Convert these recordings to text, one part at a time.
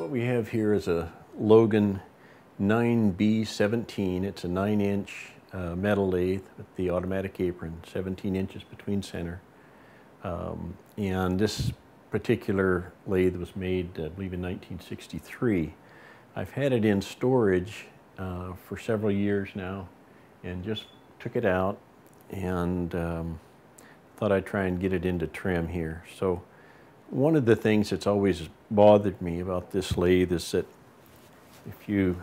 What we have here is a Logan 9B17. It's a 9-inch metal lathe with the automatic apron, 17 inches between center. And this particular lathe was made, I believe, in 1963. I've had it in storage for several years now, and just took it out and thought I'd try and get it into trim here. So one of the things that's always bothered me about this lathe is that if you,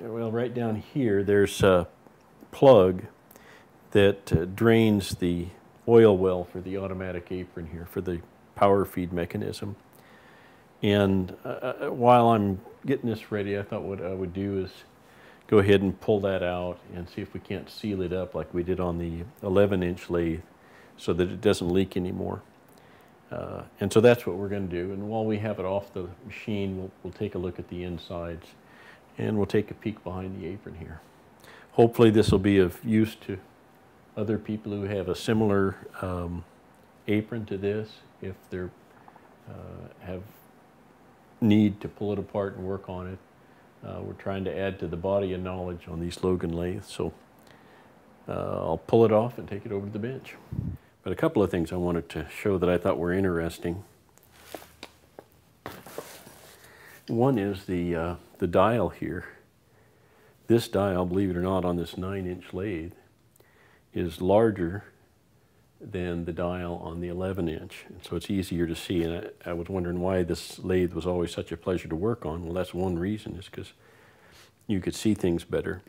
well, right down here, there's a plug that drains the oil well for the automatic apron here, for the power feed mechanism. And while I'm getting this ready, I thought what I would do is go ahead and pull that out and see if we can't seal it up like we did on the 11-inch lathe so that it doesn't leak anymore. And so that's what we're going to do. And while we have it off the machine, we'll take a look at the insides, and we'll take a peek behind the apron here. Hopefully this will be of use to other people who have a similar apron to this, if they have need to pull it apart and work on it. We're trying to add to the body of knowledge on these Logan lathes, so I'll pull it off and take it over to the bench. But a couple of things I wanted to show that I thought were interesting. One is the dial here. This dial, believe it or not, on this 9-inch lathe is larger than the dial on the 11-inch, and so it's easier to see. And I was wondering why this lathe was always such a pleasure to work on. Well, that's one reason, is because you could see things better.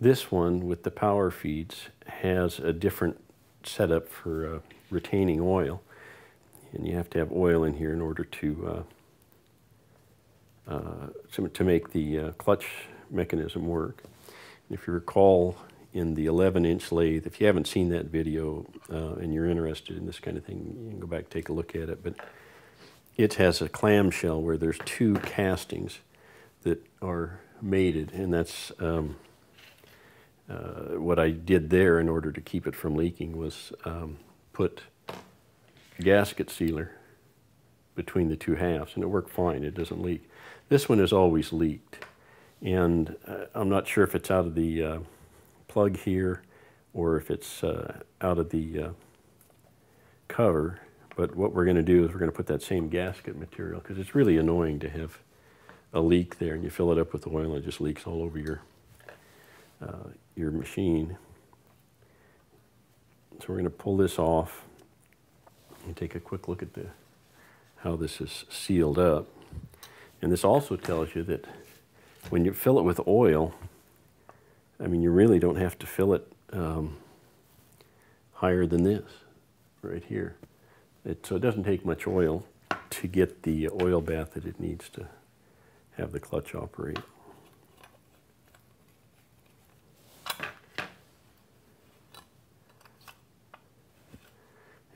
This one with the power feeds has a different setup for retaining oil, and you have to have oil in here in order to make the clutch mechanism work. And if you recall, in the 11-inch lathe, if you haven't seen that video and you're interested in this kind of thing, you can go back and take a look at it. But it has a clamshell where there's two castings that are mated, and that's what I did there in order to keep it from leaking, was put gasket sealer between the two halves, and it worked fine. It doesn't leak. This one is always leaked, and I'm not sure if it's out of the plug here or if it's out of the cover, but what we're going to do is we're going to put that same gasket material, because it's really annoying to have a leak there and you fill it up with oil and it just leaks all over your machine. So we're going to pull this off and take a quick look at how this is sealed up. And this also tells you that when you fill it with oil, I mean, you really don't have to fill it higher than this right here. So it doesn't take much oil to get the oil bath that it needs to have the clutch operate.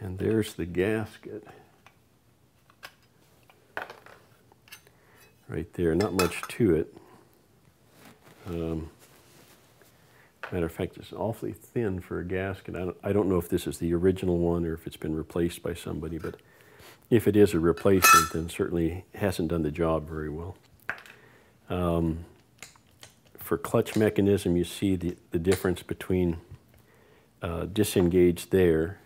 And there's the gasket right there. Not much to it. Matter of fact, it's awfully thin for a gasket. I don't know if this is the original one or if it's been replaced by somebody, but if it is a replacement, then certainly hasn't done the job very well. For clutch mechanism, you see the difference between disengaged there.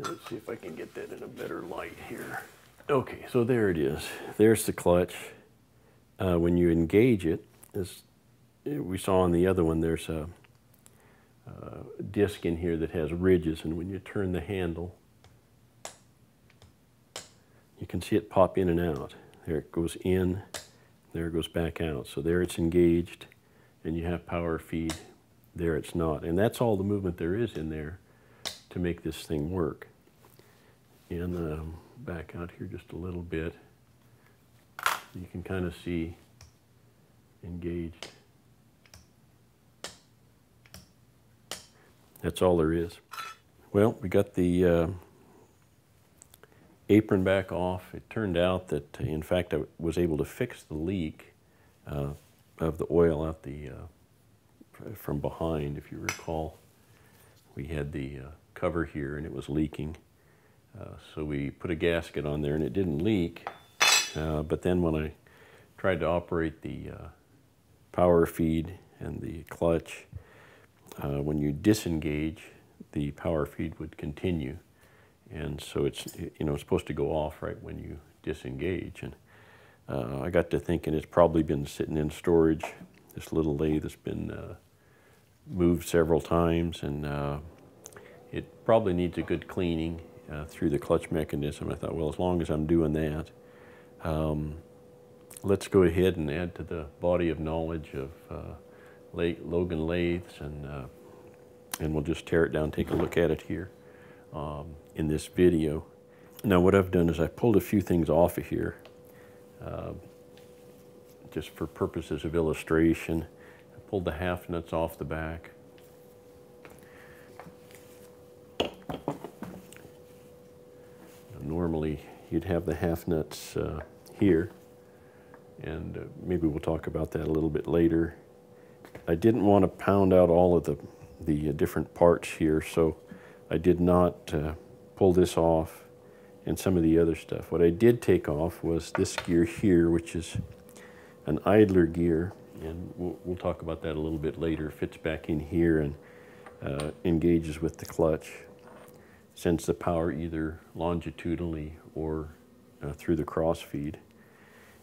Let's see if I can get that in a better light here. Okay, so there it is. There's the clutch. When you engage it, we saw on the other one, there's a disc in here that has ridges, and when you turn the handle, you can see it pop in and out. There it goes in, there it goes back out. So there it's engaged, and you have power feed. There it's not. And that's all the movement there is in there to make this thing work. And back out here just a little bit. You can kind of see engaged. That's all there is. Well, we got the apron back off. It turned out that, in fact, I was able to fix the leak of the oil out the from behind. If you recall, we had the cover here and it was leaking, So we put a gasket on there and it didn't leak. But then when I tried to operate the power feed and the clutch, when you disengage, the power feed would continue. And so it's, you know, supposed to go off right when you disengage. And I got to thinking it's probably been sitting in storage, this little lathe that's been moved several times, and it probably needs a good cleaning through the clutch mechanism. I thought, well, as long as I'm doing that, let's go ahead and add to the body of knowledge of Logan lathes, and we'll just tear it down, take a look at it here in this video. Now what I've done is I pulled a few things off of here just for purposes of illustration. I pulled the half nuts off the back. Now, normally you'd have the half nuts here, and maybe we'll talk about that a little bit later. I didn't want to pound out all of the different parts here, so I did not pull this off and some of the other stuff. What I did take off was this gear here, which is an idler gear, and we'll talk about that a little bit later. Fits back in here and engages with the clutch, sends the power either longitudinally or through the cross feed.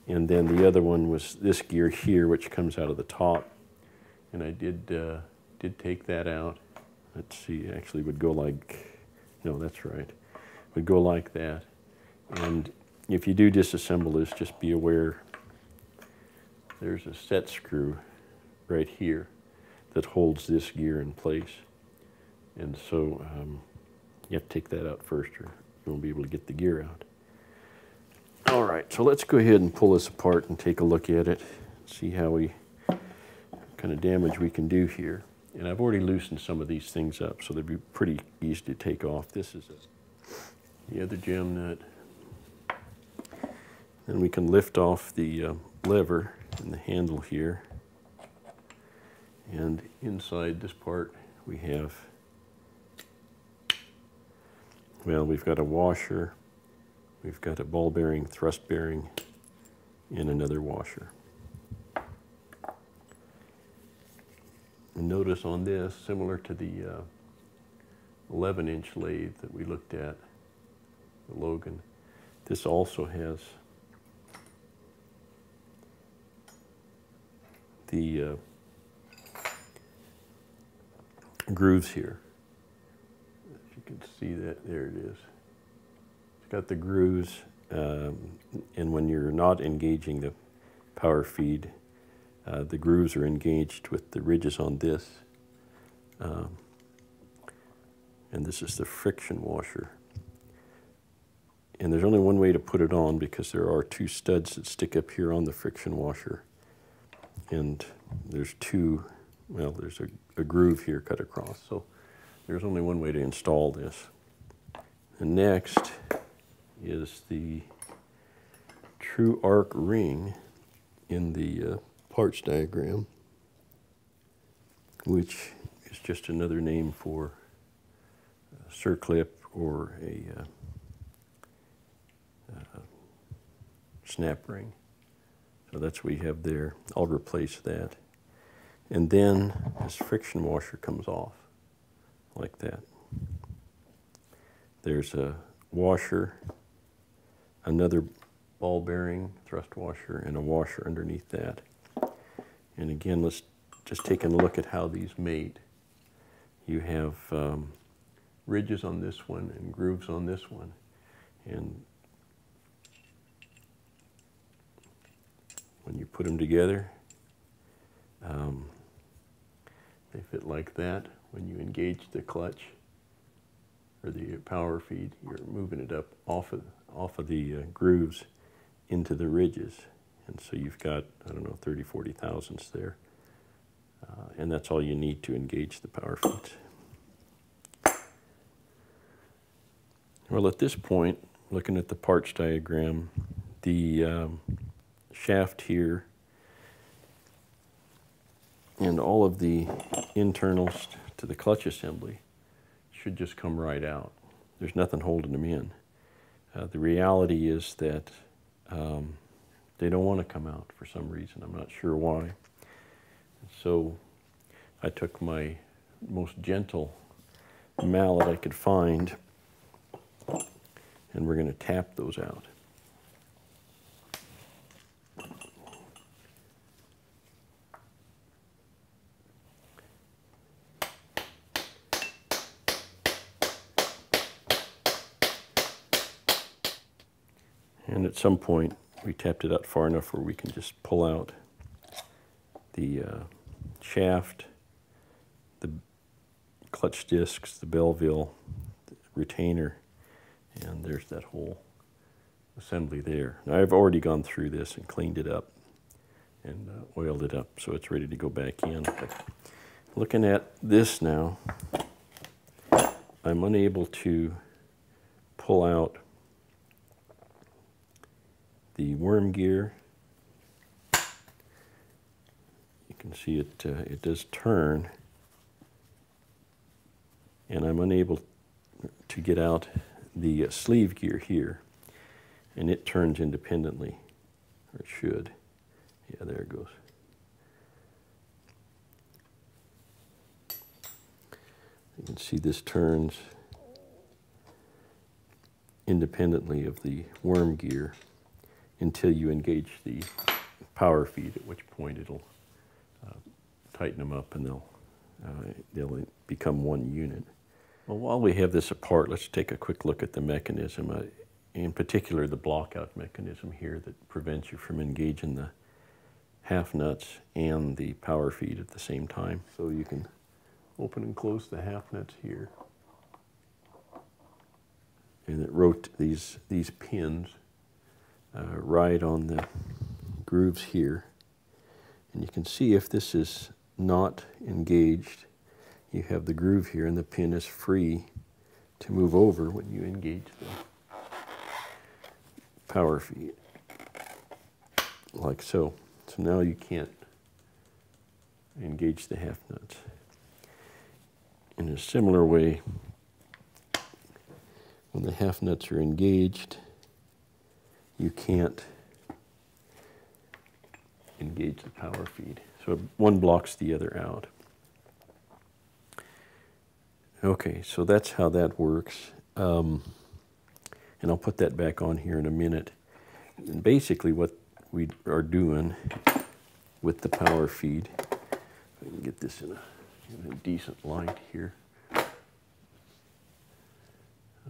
And then the other one was this gear here, which comes out of the top, and I did take that out. Let's see, actually would go like, no, that's right, would go like that. And if you do disassemble this, just be aware there's a set screw right here that holds this gear in place. And so you have to take that out first or you won't be able to get the gear out. All right, so let's go ahead and pull this apart and take a look at it, see how what kind of damage we can do here. And I've already loosened some of these things up, so they'd be pretty easy to take off. This is the other jam nut. Then we can lift off the lever and the handle here. And inside this part, we have, well, we've got a washer, we've got a ball bearing, thrust bearing, and another washer. And notice on this, similar to the 11-inch lathe that we looked at, the Logan, this also has the grooves here. If you can see that, there it is. It's got the grooves, and when you're not engaging the power feed, the grooves are engaged with the ridges on this, and this is the friction washer. And there's only one way to put it on, because there are two studs that stick up here on the friction washer, and there's two, well, there's a groove here cut across, so there's only one way to install this. And next is the true arc ring in the parts diagram, which is just another name for circlip or a snap ring. So that's what we have there. I'll replace that. And then this friction washer comes off like that. There's a washer, another ball bearing, thrust washer, and a washer underneath that. And again, let's just take a look at how these mate. You have ridges on this one and grooves on this one. And when you put them together, they fit like that. When you engage the clutch or the power feed, you're moving it up off of the grooves into the ridges. And so you've got, I don't know, 30, 40 thousandths there. And that's all you need to engage the power feed. Well, at this point, looking at the parts diagram, the shaft here and all of the internals to the clutch assembly should just come right out. There's nothing holding them in. The reality is that they don't want to come out for some reason. I'm not sure why. And so I took my most gentle mallet I could find, and we're going to tap those out. And at some point, we tapped it out far enough where we can just pull out the shaft, the clutch discs, the Belleville, the retainer, and there's that whole assembly there. Now, I've already gone through this and cleaned it up and oiled it up, so it's ready to go back in. But looking at this now, I'm unable to pull out the worm gear. You can see it, it does turn, and I'm unable to get out the sleeve gear here, and it turns independently, or it should. Yeah, there it goes. You can see this turns independently of the worm gear until you engage the power feed, at which point it'll tighten them up and they'll become one unit. Well, while we have this apart, let's take a quick look at the mechanism, in particular the blockout mechanism here that prevents you from engaging the half nuts and the power feed at the same time. So you can open and close the half nuts here, and it rotates these pins right on the grooves here, and you can see if this is not engaged, you have the groove here and the pin is free to move over when you engage the power feed, like so. So now you can't engage the half nuts. In a similar way, when the half nuts are engaged, you can't engage the power feed. So one blocks the other out. Okay, so that's how that works. And I'll put that back on here in a minute. And basically what we are doing with the power feed, if I can get this in a decent light here.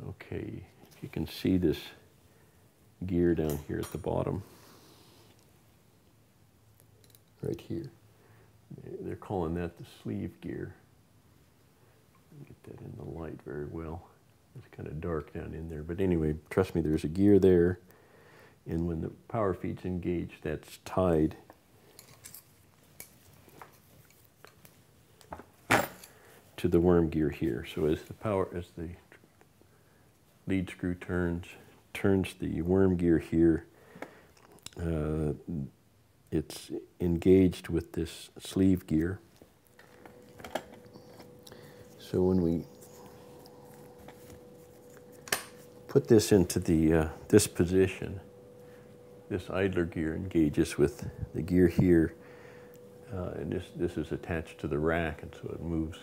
Okay, if you can see this gear down here at the bottom, right here. They're calling that the sleeve gear. Get that in the light very well. It's kind of dark down in there, but anyway, trust me, there's a gear there, and when the power feed's engaged, that's tied to the worm gear here. So as the lead screw turns the worm gear here, it's engaged with this sleeve gear. So when we put this into the this position, this idler gear engages with the gear here, and this is attached to the rack, and so it moves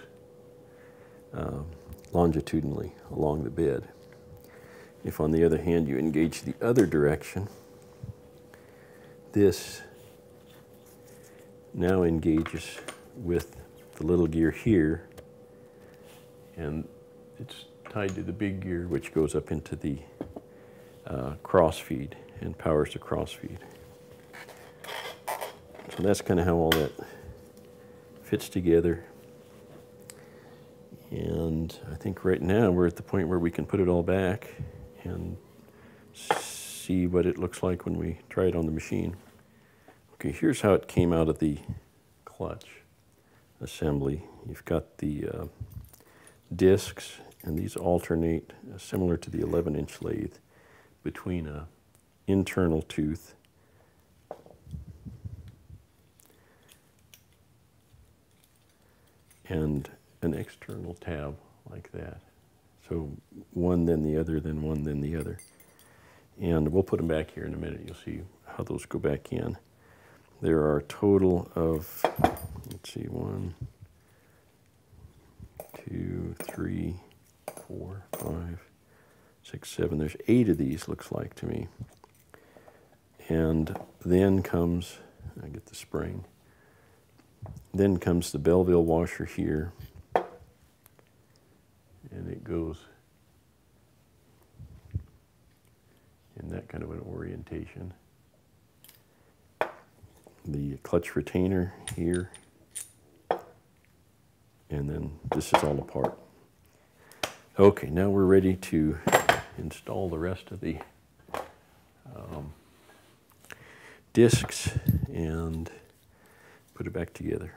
longitudinally along the bed. If, on the other hand, you engage the other direction, this now engages with the little gear here, and it's tied to the big gear, which goes up into the cross feed and powers the cross feed. So that's kind of how all that fits together. And I think right now we're at the point where we can put it all back and see what it looks like when we try it on the machine. Okay, here's how it came out of the clutch assembly. You've got the discs, and these alternate, similar to the 11-inch lathe, between an internal tooth and an external tab like that. So one, then the other, then one, then the other. And we'll put them back here in a minute. You'll see how those go back in. There are a total of, let's see, 1, 2, 3, 4, 5, 6, 7. There's 8 of these, looks like to me. And then comes, I get the spring. Then comes the Belleville washer here. And it goes in that kind of an orientation. The clutch retainer here. And then this is all apart. Okay, now we're ready to install the rest of the discs and put it back together.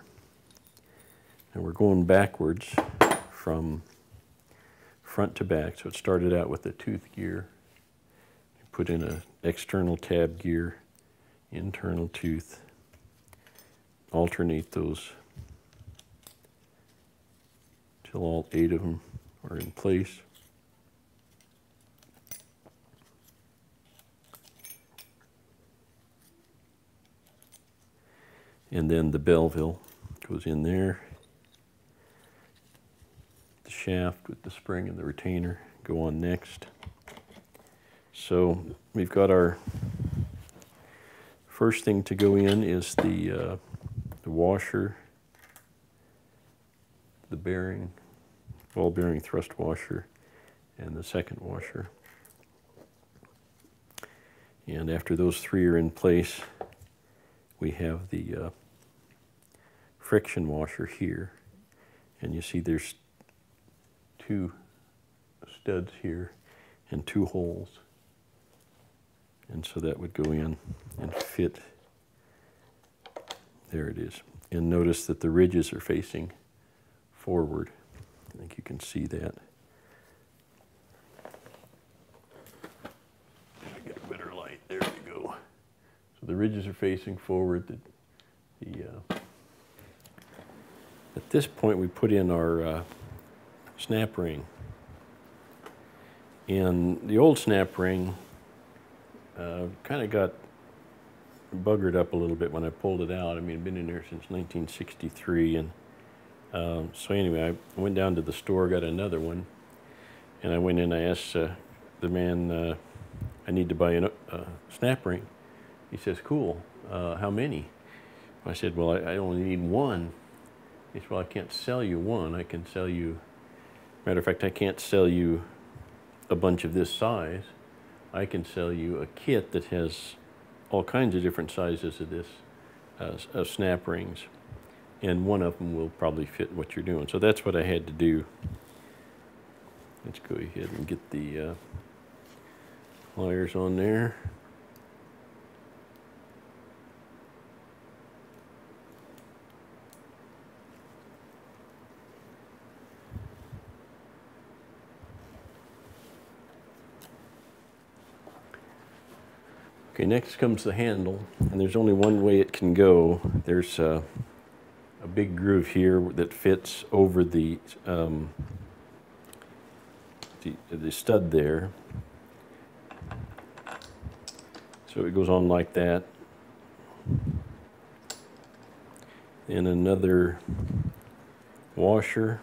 And we're going backwards from front to back. So it started out with a tooth gear. You put in an external tab gear, internal tooth, alternate those till all 8 of them are in place. And then the Belleville goes in there. The shaft with the spring and the retainer go on next. So we've got our first thing to go in is the washer, the bearing, ball bearing thrust washer, and the second washer. And after those 3 are in place, we have the friction washer here. And you see there's 2 studs here and 2 holes. And so that would go in and fit. There it is. And notice that the ridges are facing forward. I think you can see that. I get a better light. There we go. So the ridges are facing forward. At this point, we put in our snap ring. And the old snap ring kind of got buggered up a little bit when I pulled it out. I mean, I've been in there since 1963, and so anyway, I went down to the store, got another one, and I went in, I asked the man, I need to buy a snap ring. He says, cool, how many? I said, well, I only need 1. He said, well, I can't sell you 1. I can sell you, matter of fact, I can't sell you a bunch of this size. I can sell you a kit that has all kinds of different sizes of this, of snap rings. And one of them will probably fit what you're doing. So that's what I had to do. Let's go ahead and get the pliers on there. Okay, next comes the handle. And there's only one way it can go. There's a big groove here that fits over the stud there. So it goes on like that. And another washer.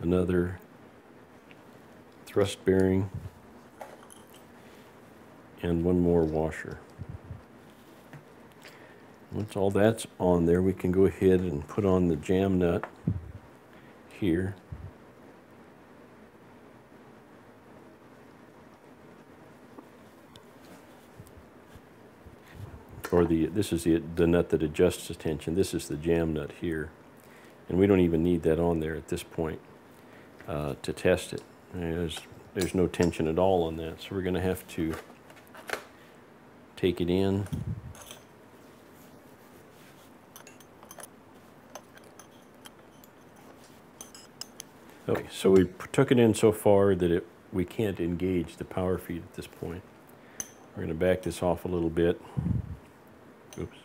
Another thrust bearing. And one more washer. Once all that's on there, we can go ahead and put on the jam nut here. Or this is the nut that adjusts the tension. This is the jam nut here. And we don't even need that on there at this point to test it. There's no tension at all on that. So we're going to have to take it in. Okay, so we took it in so far that we can't engage the power feed at this point. We're going to back this off a little bit. Oops.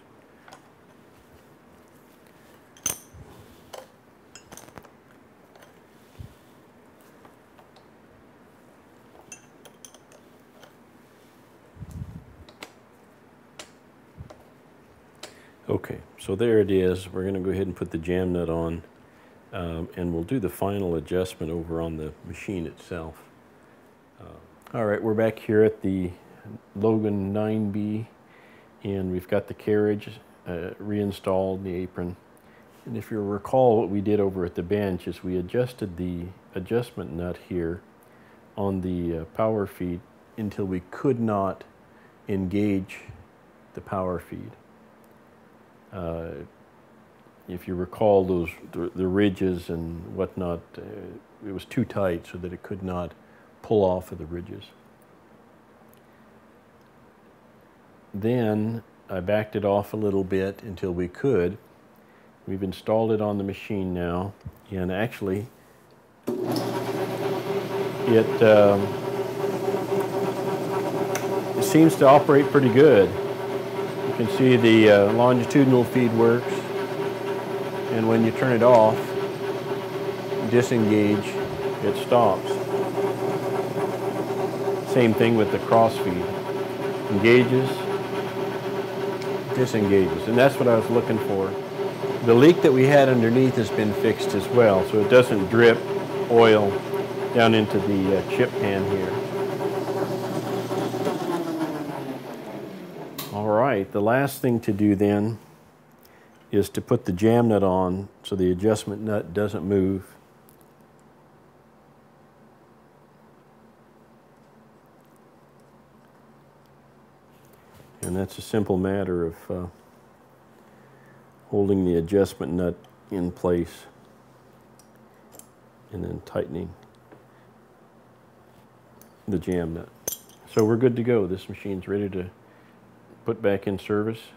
Okay, so there it is. We're going to go ahead and put the jam nut on, and we'll do the final adjustment over on the machine itself. All right, we're back here at the Logan 9B, and we've got the carriage reinstalled, the apron. And if you recall, what we did over at the bench is we adjusted the adjustment nut here on the power feed until we could not engage the power feed. If you recall, those the ridges and whatnot, it was too tight so that it could not pull off of the ridges. Then I backed it off a little bit until we could. We've installed it on the machine now, and actually it it seems to operate pretty good. You can see the longitudinal feed works, and when you turn it off, disengage, it stops. Same thing with the cross feed. Engages, disengages, and that's what I was looking for. The leak that we had underneath has been fixed as well, so it doesn't drip oil down into the chip pan here. All right, the last thing to do then is to put the jam nut on so the adjustment nut doesn't move. And that's a simple matter of holding the adjustment nut in place and then tightening the jam nut. So we're good to go. This machine's ready to put back in service.